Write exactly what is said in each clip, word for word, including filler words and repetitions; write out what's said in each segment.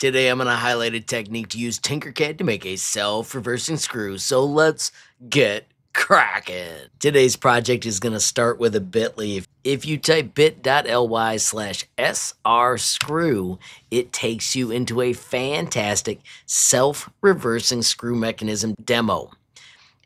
Today I'm going to highlight a technique to use Tinkercad to make a self-reversing screw, so let's get cracking. Today's project is going to start with a bit dot l y. If you type bit.ly slash srscrew, it takes you into a fantastic self-reversing screw mechanism demo.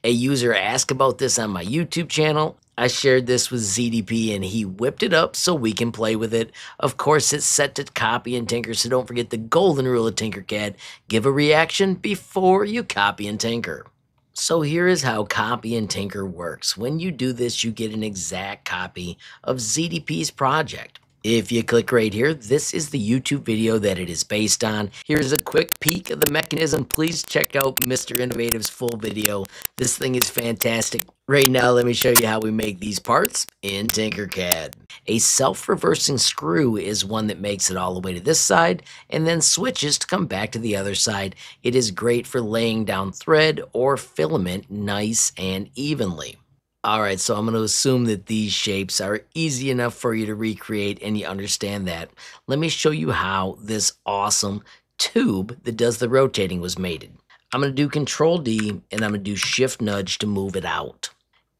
A user asked about this on my YouTube channel. I shared this with Z D P and he whipped it up so we can play with it. Of course, it's set to copy and tinker, so don't forget the golden rule of Tinkercad. Give a reaction before you copy and tinker. So here is how copy and tinker works. When you do this, you get an exact copy of Z D P's project. If you click right here, this is the YouTube video that it is based on. Here's a quick peek of the mechanism. Please check out Mister Innovative's full video. This thing is fantastic. Right now, let me show you how we make these parts in Tinkercad. A self-reversing screw is one that makes it all the way to this side and then switches to come back to the other side. It is great for laying down thread or filament nice and evenly. All right, so I'm going to assume that these shapes are easy enough for you to recreate and you understand that. Let me show you how this awesome tube that does the rotating was mated. I'm going to do control D and I'm going to do shift nudge to move it out.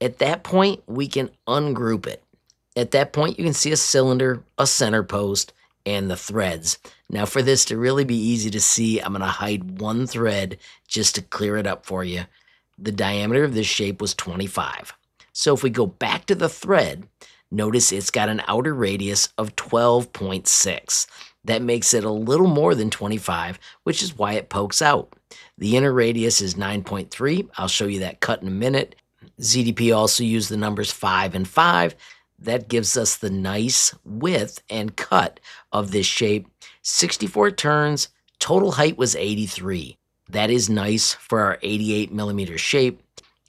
At that point, we can ungroup it. At that point, you can see a cylinder, a center post, and the threads. Now for this to really be easy to see, I'm going to hide one thread just to clear it up for you. The diameter of this shape was twenty-five. So if we go back to the thread, notice it's got an outer radius of twelve point six. That makes it a little more than twenty-five, which is why it pokes out. The inner radius is nine point three. I'll show you that cut in a minute. Z D P also used the numbers five and five. That gives us the nice width and cut of this shape. sixty-four turns, total height was eighty-three. That is nice for our eighty-eight millimeter shape.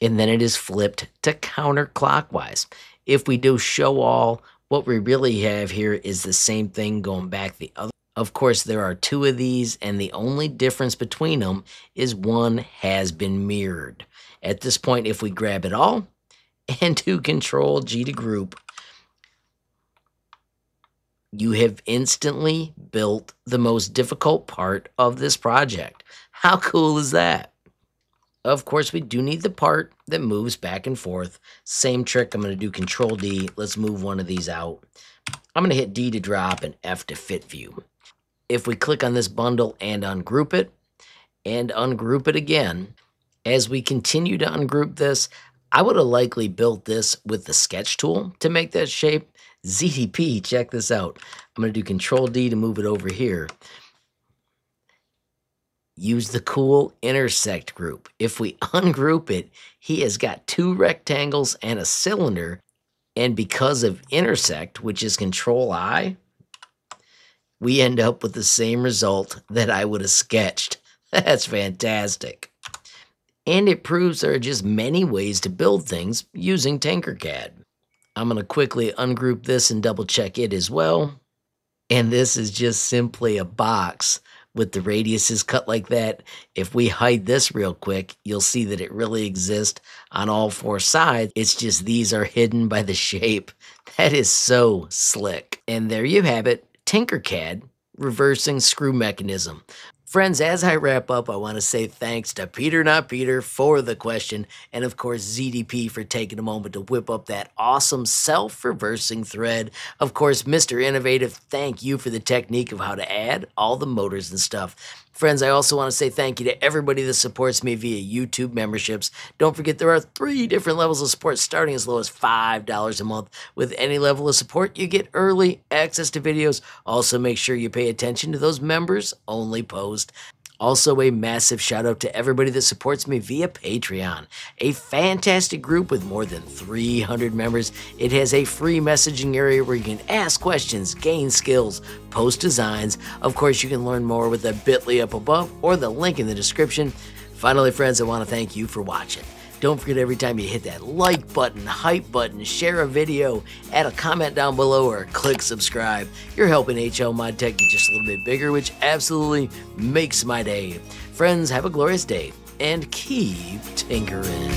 And then it is flipped to counterclockwise. If we do show all, what we really have here is the same thing going back the other. Of course, there are two of these, and the only difference between them is one has been mirrored. At this point, if we grab it all and do control G to group, you have instantly built the most difficult part of this project. How cool is that? Of course, we do need the part that moves back and forth. Same trick. I'm going to do control D. Let's move one of these out. I'm going to hit D to drop and F to fit view. If we click on this bundle and ungroup it, and ungroup it again, as we continue to ungroup this, I would have likely built this with the sketch tool to make that shape. Z D P, check this out. I'm going to do control D to move it over here. Use the cool intersect group. If we ungroup it, he has got two rectangles and a cylinder. And because of intersect, which is control I, we end up with the same result that I would have sketched. That's fantastic. And it proves there are just many ways to build things using Tinkercad. I'm going to quickly ungroup this and double check it as well. And this is just simply a box with the radiuses cut like that. If we hide this real quick, you'll see that it really exists on all four sides. It's just these are hidden by the shape. That is so slick. And there you have it, Tinkercad reversing screw mechanism. Friends, as I wrap up, I want to say thanks to Peter Not Peter for the question, and of course Z D P for taking a moment to whip up that awesome self-reversing thread. Of course, Mister Innovative, thank you for the technique of how to add all the motors and stuff. Friends, I also want to say thank you to everybody that supports me via YouTube memberships. Don't forget there are three different levels of support, starting as low as five dollars a month. With any level of support, you get early access to videos. Also, make sure you pay attention to those members-only posts. Also, a massive shout out to everybody that supports me via Patreon, a fantastic group with more than three hundred members. It has a free messaging area where you can ask questions, gain skills, post designs. Of course, you can learn more with the bit dot l y up above or the link in the description. Finally, friends, I want to thank you for watching. Don't forget, every time you hit that like button, hype button, share a video, add a comment down below, or click subscribe. You're helping H L Mod Tech get just a little bit bigger, which absolutely makes my day. Friends, have a glorious day, and keep tinkering.